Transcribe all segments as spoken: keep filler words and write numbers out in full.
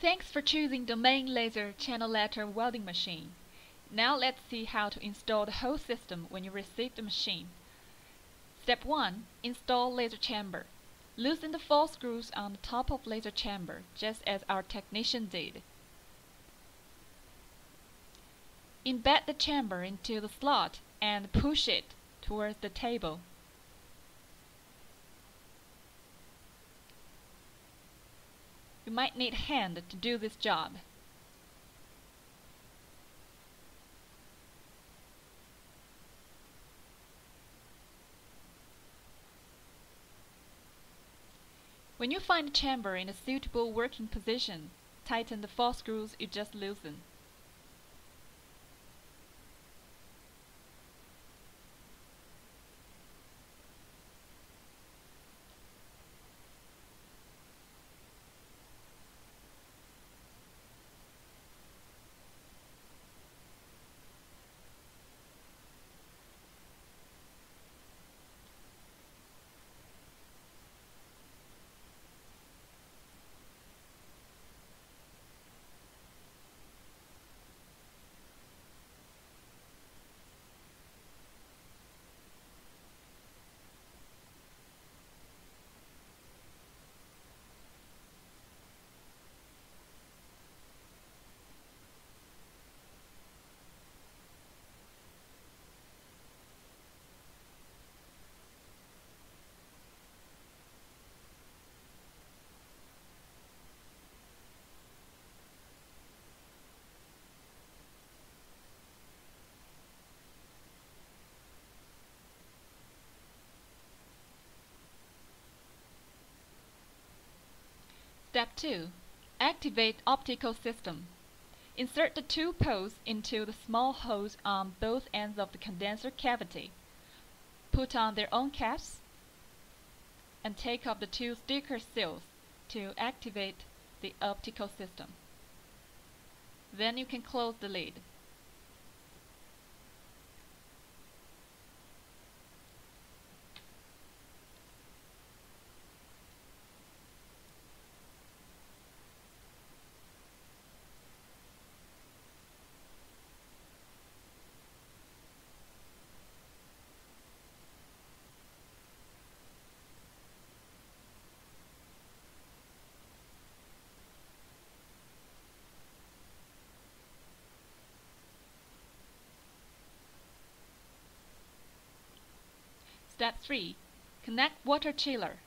Thanks for choosing Domain Laser Channel Letter Welding Machine. Now let's see how to install the whole system when you receive the machine. Step one. Install laser chamber. Loosen the four screws on the top of laser chamber, just as our technician did. Embed the chamber into the slot and push it towards the table. You might need a hand to do this job. When you find the chamber in a suitable working position, tighten the four screws you just loosened. Step two. Activate optical system. Insert the two poles into the small holes on both ends of the condenser cavity. Put on their own caps and take off the two sticker seals to activate the optical system. Then you can close the lid. Step three. Connect water chiller.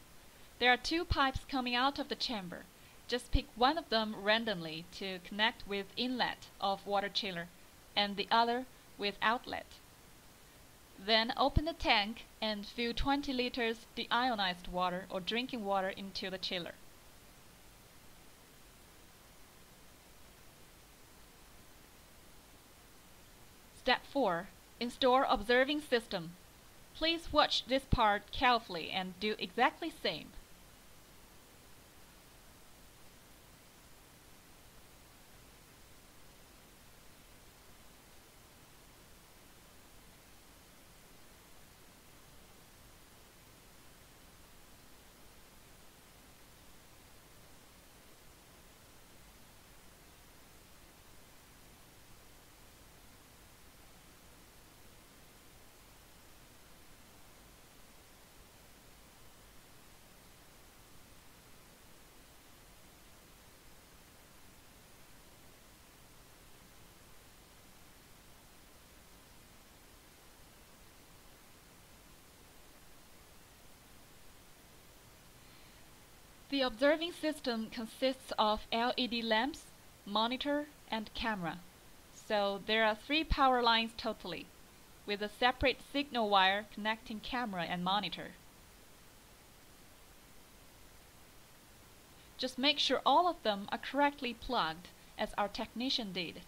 There are two pipes coming out of the chamber. Just pick one of them randomly to connect with inlet of water chiller and the other with outlet. Then open the tank and fill twenty liters deionized water or drinking water into the chiller. Step four. Install observing system. Please watch this part carefully and do exactly the same. The observing system consists of L E D lamps, monitor, and camera. So there are three power lines totally, with a separate signal wire connecting camera and monitor. Just make sure all of them are correctly plugged, as our technician did.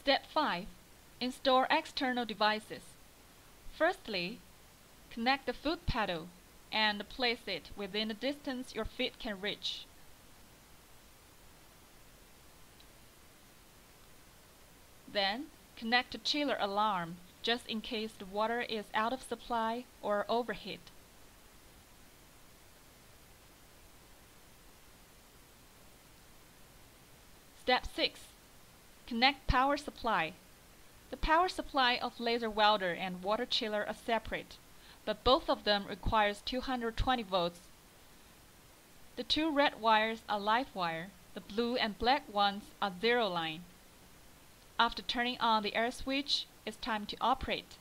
Step five. Install external devices. Firstly, connect the foot pedal and place it within the distance your feet can reach Then, connect the chiller alarm just in case the water is out of supply or overheat. Step six. Connect power supply. The power supply of laser welder and water chiller are separate, but both of them requires two hundred twenty volts. The two red wires are live wire, the blue and black ones are zero line. After turning on the air switch, it's time to operate.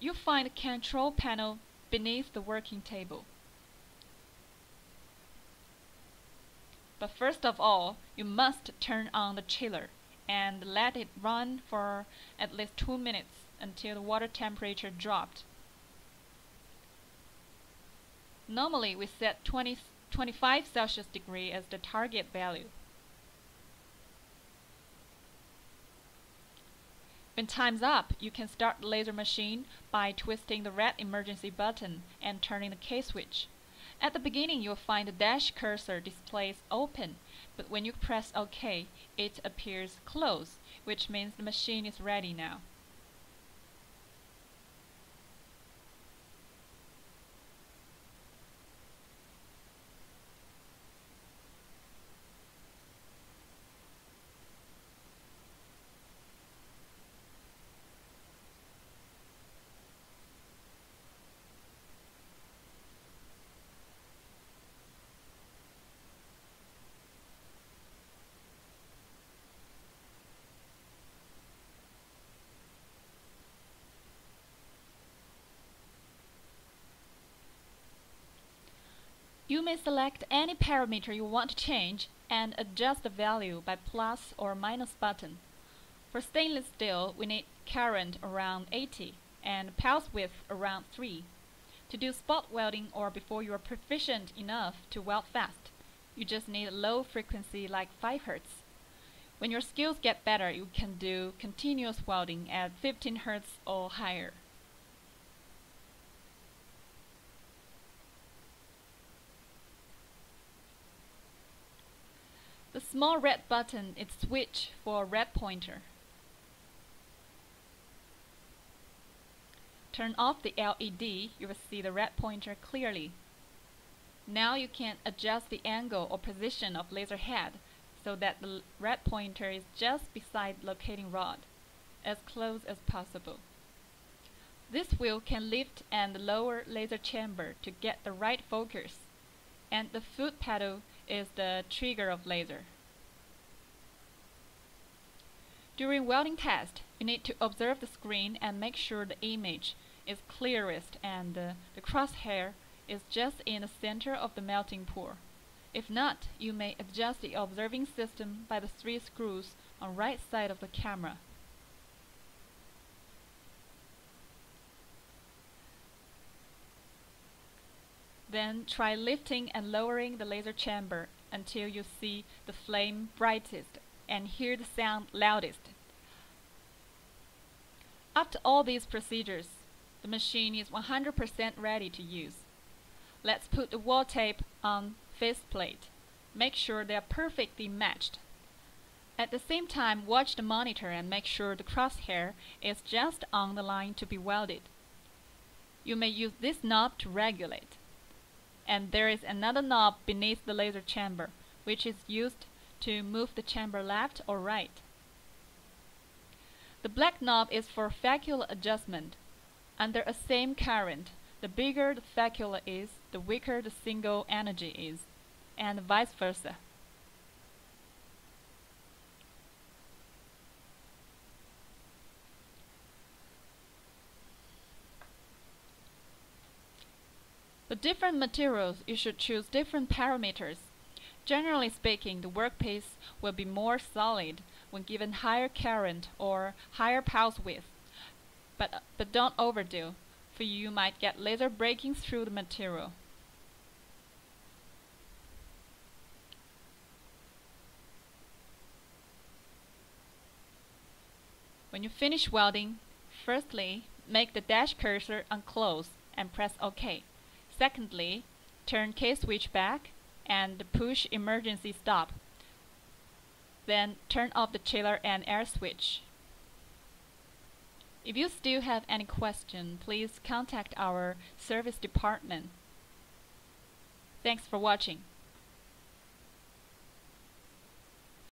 You'll find the control panel beneath the working table. But first of all, you must turn on the chiller and let it run for at least two minutes until the water temperature dropped. Normally, we set twenty, twenty-five Celsius degree as the target value. When time's up, you can start the laser machine by twisting the red emergency button and turning the K switch. At the beginning, you'll find the dash cursor displays open, but when you press OK, it appears closed, which means the machine is ready now. You may select any parameter you want to change and adjust the value by plus or minus button. For stainless steel, we need current around eighty and pulse width around three. To do spot welding or before you are proficient enough to weld fast, you just need a low frequency like five hertz. When your skills get better, you can do continuous welding at fifteen hertz or higher. The small red button is switch for a red pointer. Turn off the L E D, you will see the red pointer clearly. Now you can adjust the angle or position of laser head so that the red pointer is just beside locating rod, as close as possible. This wheel can lift and lower laser chamber to get the right focus, and the foot pedal is the trigger of laser. During welding test, you need to observe the screen and make sure the image is clearest and uh, the crosshair is just in the center of the melting pool. If not, you may adjust the observing system by the three screws on the right side of the camera. Then try lifting and lowering the laser chamber until you see the flame brightest and hear the sound loudest. After all these procedures, the machine is one hundred percent ready to use. Let's put the wall tape on face plate. Make sure they are perfectly matched. At the same time, watch the monitor and make sure the crosshair is just on the line to be welded. You may use this knob to regulate. And there is another knob beneath the laser chamber, which is used to move the chamber left or right. The black knob is for facula adjustment. Under a same current, the bigger the facula is, the weaker the single energy is, and vice versa. For different materials, you should choose different parameters. Generally speaking, the workpiece will be more solid when given higher current or higher pulse width. But, but don't overdo, for you might get laser breaking through the material. When you finish welding, firstly, make the dash cursor unclose and press OK. Secondly, turn K switch back and push emergency stop. then turn off the chiller and air switch. If you still have any question, please contact our service department. Thanks for watching.